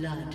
blood.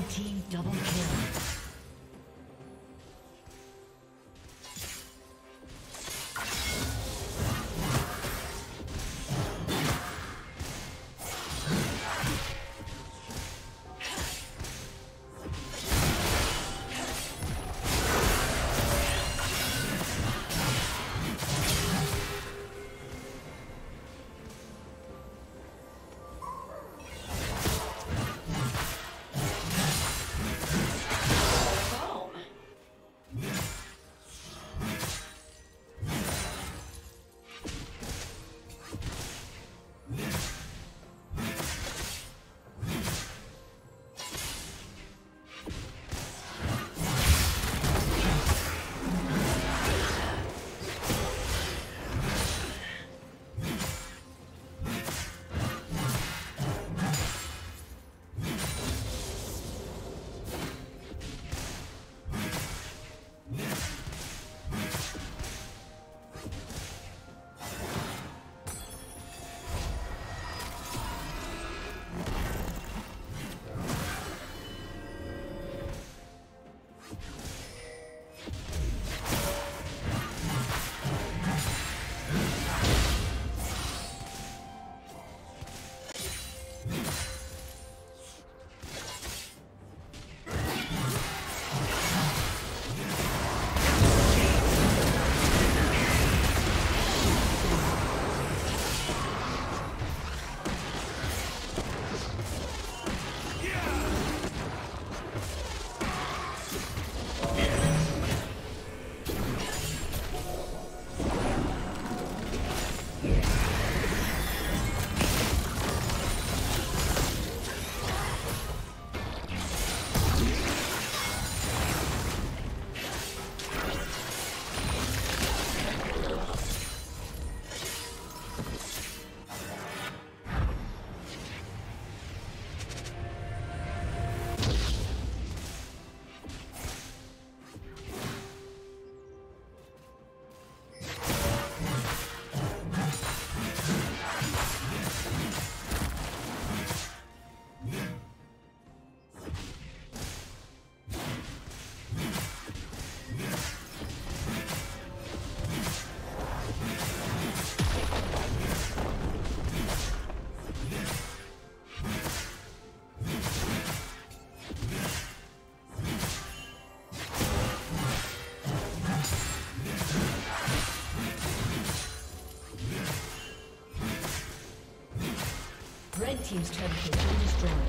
Red team double kill. Red team's turret has been destroyed.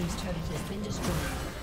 team's turret has been destroyed.